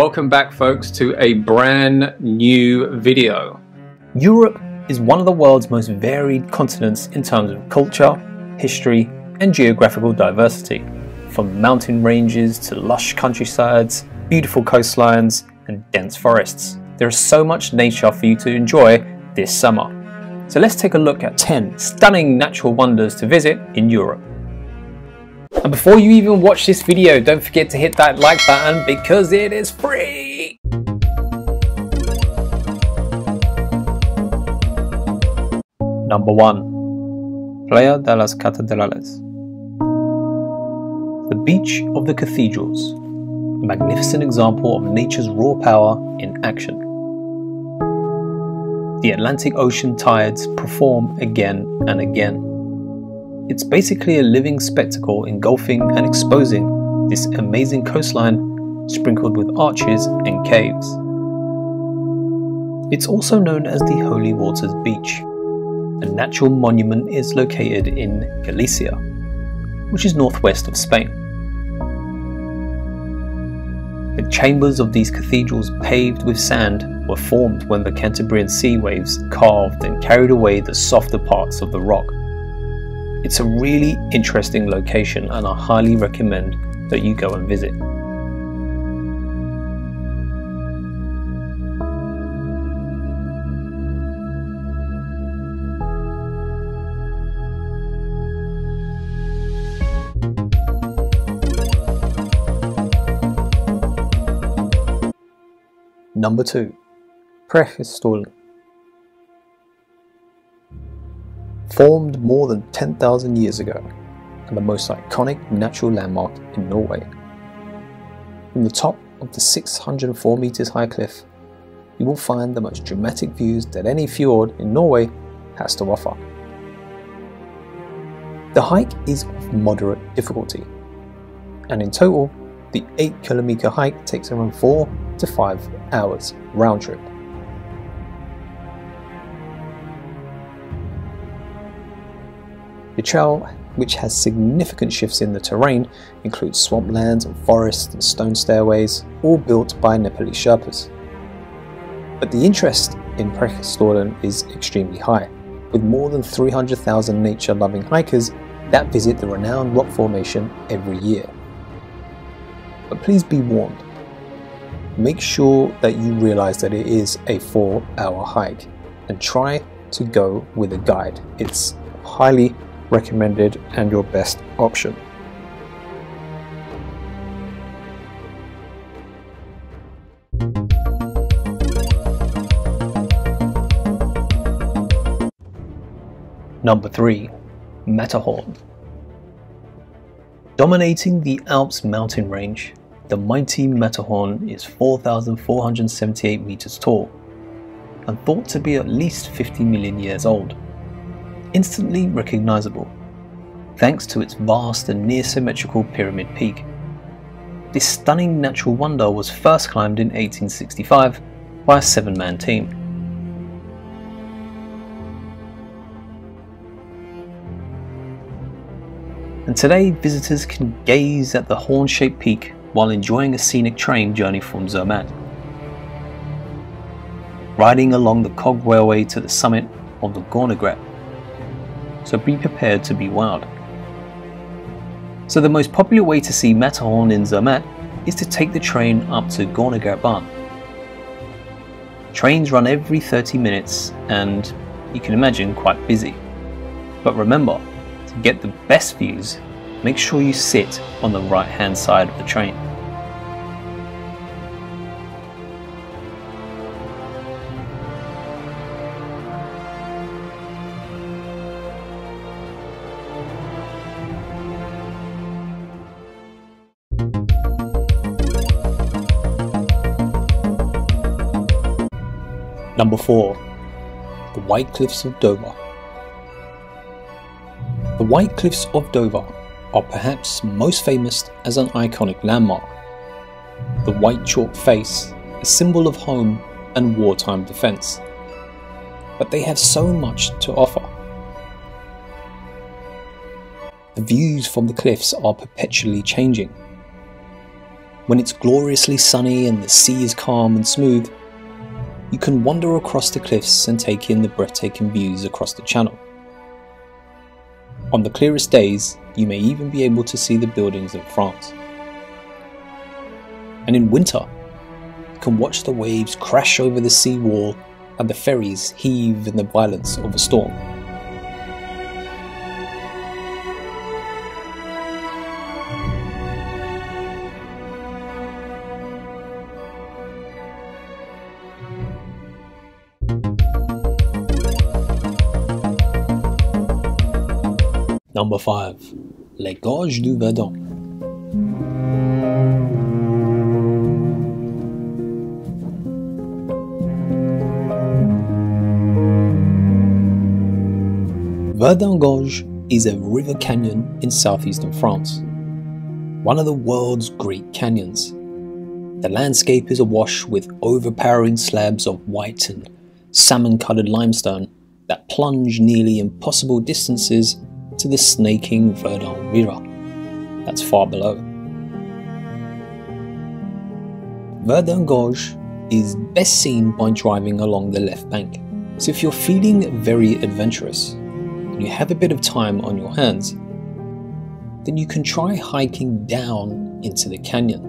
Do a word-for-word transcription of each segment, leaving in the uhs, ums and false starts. Welcome back, folks, to a brand new video. Europe is one of the world's most varied continents in terms of culture, history, and geographical diversity. From mountain ranges to lush countrysides, beautiful coastlines, and dense forests. There is so much nature for you to enjoy this summer. So let's take a look at ten stunning natural wonders to visit in Europe. And before you even watch this video, don't forget to hit that like button because it is free! Number one. Playa de las Catedrales. The beach of the cathedrals. A magnificent example of nature's raw power in action. The Atlantic Ocean tides perform again and again. It's basically a living spectacle engulfing and exposing this amazing coastline sprinkled with arches and caves. It's also known as the Holy Waters Beach. A natural monument is located in Galicia, which is northwest of Spain. The chambers of these cathedrals paved with sand were formed when the Cantabrian sea waves carved and carried away the softer parts of the rock. It's a really interesting location and I highly recommend that you go and visit. Number two. Preikestolen. Formed more than ten thousand years ago and the most iconic natural landmark in Norway. From the top of the six hundred and four meters high cliff, you will find the most dramatic views that any fjord in Norway has to offer. The hike is of moderate difficulty, and in total, the eight kilometer hike takes around four to five hours round trip. The trail, which has significant shifts in the terrain, includes swamplands and forests and stone stairways, all built by Nepali Sherpas. But the interest in Preikestolen is extremely high, with more than three hundred thousand nature-loving hikers that visit the renowned rock formation every year. But please be warned, make sure that you realise that it is a four hour hike and try to go with a guide. It's highly recommended and your best option. Number three. Matterhorn. Dominating the Alps mountain range, the mighty Matterhorn is four thousand four hundred seventy-eight meters tall and thought to be at least fifty million years old. Instantly recognizable, thanks to its vast and near-symmetrical pyramid peak. This stunning natural wonder was first climbed in eighteen sixty-five by a seven man team. And today, visitors can gaze at the horn-shaped peak while enjoying a scenic train journey from Zermatt, riding along the cog railway to the summit of the Gornergrat. So be prepared to be wowed. So the most popular way to see Matterhorn in Zermatt is to take the train up to Gornergrat. Trains run every thirty minutes and you can imagine quite busy. But remember, to get the best views, make sure you sit on the right hand side of the train. Number four. The White Cliffs of Dover. The White Cliffs of Dover are perhaps most famous as an iconic landmark. The white chalk face, a symbol of home and wartime defence. But they have so much to offer. The views from the cliffs are perpetually changing. when it's gloriously sunny and the sea is calm and smooth, you can wander across the cliffs and take in the breathtaking views across the channel. On the clearest days, you may even be able to see the buildings of France. And in winter, you can watch the waves crash over the sea wall and the ferries heave in the violence of a storm. Number five. Les Gorges du Verdon. Verdun Gorge is a river canyon in southeastern France, one of the world's great canyons. The landscape is awash with overpowering slabs of white and salmon-coloured limestone that plunge nearly impossible distances to the snaking Douro River that's far below. Verdun Gorge is best seen by driving along the left bank, so if you're feeling very adventurous and you have a bit of time on your hands, then you can try hiking down into the canyon.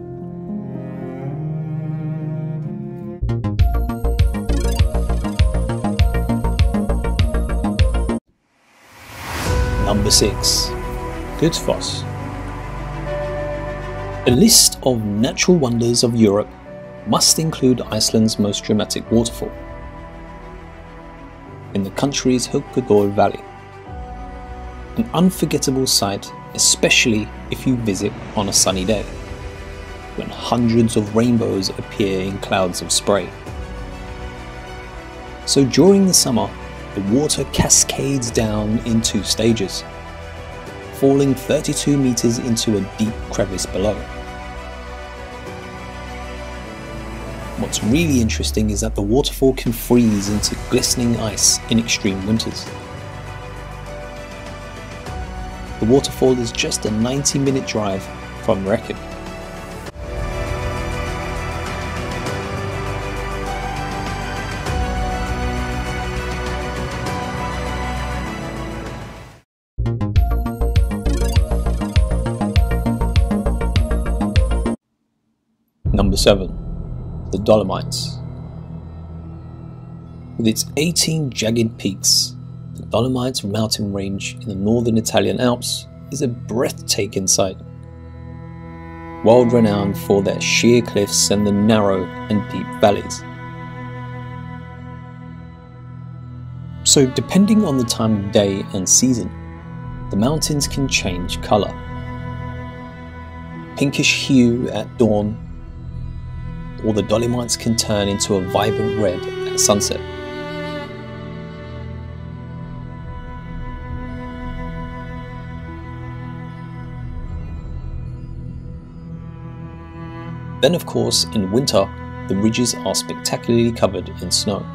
Number six. Plitvice. A list of natural wonders of Europe must include Iceland's most dramatic waterfall in the country's Haukadalur Valley. An unforgettable sight, especially if you visit on a sunny day, when hundreds of rainbows appear in clouds of spray. So during the summer, the water cascades down in two stages, falling thirty-two meters into a deep crevice below. What's really interesting is that the waterfall can freeze into glistening ice in extreme winters. The waterfall is just a ninety minute drive from Reykjavik. Number seven. The Dolomites. With its eighteen jagged peaks, the Dolomites mountain range in the northern Italian Alps is a breathtaking sight, world renowned for their sheer cliffs and the narrow and deep valleys. So depending on the time of day and season, the mountains can change colour. Pinkish hue at dawn, or the Dolomites can turn into a vibrant red at sunset. Then of course, in winter, the ridges are spectacularly covered in snow.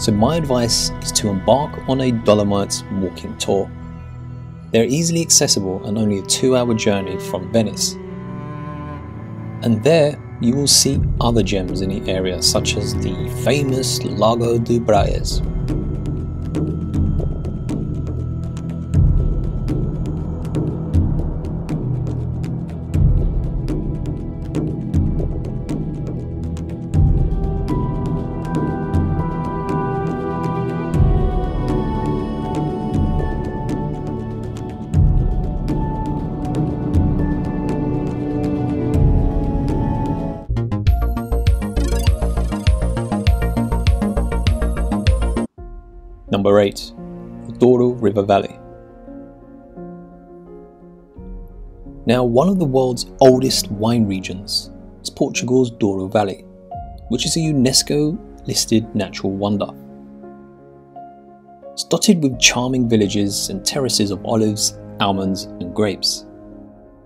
So my advice is to embark on a Dolomites walking tour. They're easily accessible and only a two hour journey from Venice. And there you will see other gems in the area, such as the famous Lago di Braies. Number eight. The Douro River Valley. Now, one of the world's oldest wine regions is Portugal's Douro Valley, which is a UNESCO-listed natural wonder. It's dotted with charming villages and terraces of olives, almonds and grapes,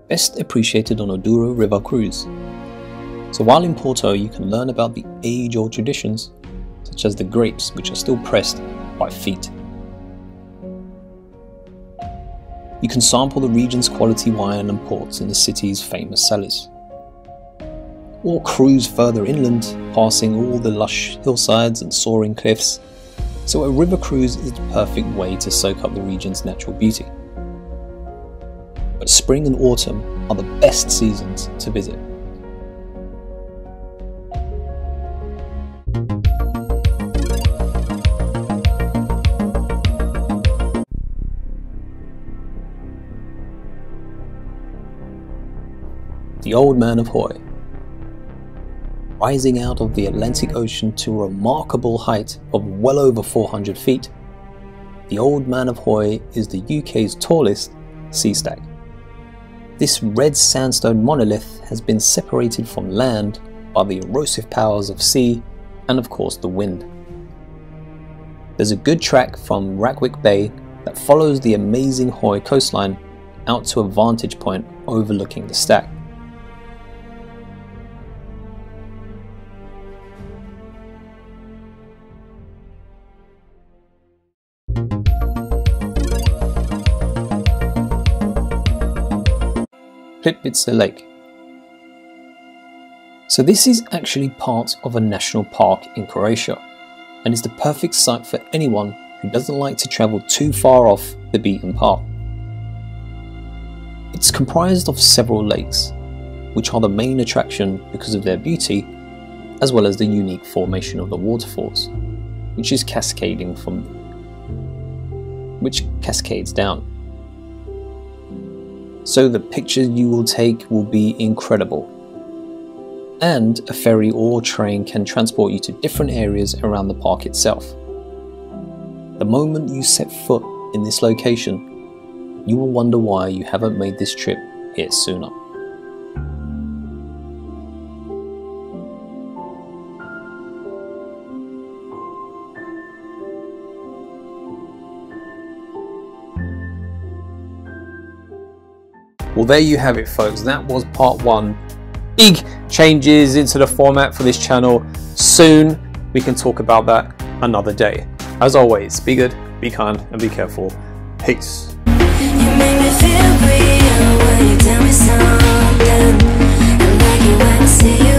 best appreciated on a Douro River cruise. So while in Porto, you can learn about the age-old traditions, such as the grapes, which are still pressed by feet. you can sample the region's quality wine and ports in the city's famous cellars. Or cruise further inland, passing all the lush hillsides and soaring cliffs, so a river cruise is the perfect way to soak up the region's natural beauty. But spring and autumn are the best seasons to visit. The Old Man of Hoy. Rising out of the Atlantic Ocean to a remarkable height of well over four hundred feet, the Old Man of Hoy is the U K's tallest sea stag. This red sandstone monolith has been separated from land by the erosive powers of sea and of course the wind. There's a good track from Rackwick Bay that follows the amazing Hoy coastline out to a vantage point overlooking the stag. Plitvice Lake. So this is actually part of a national park in Croatia and is the perfect site for anyone who doesn't like to travel too far off the beaten path. It's comprised of several lakes, which are the main attraction because of their beauty as well as the unique formation of the waterfalls, which is cascading from which cascades down. So the pictures you will take will be incredible. And a ferry or train can transport you to different areas around the park itself. The moment you set foot in this location, you will wonder why you haven't made this trip here sooner. Well, there you have it, folks. That was part one. Big changes into the format for this channel soon. We can talk about that another day. As always, be good, be kind, and be careful. Peace. You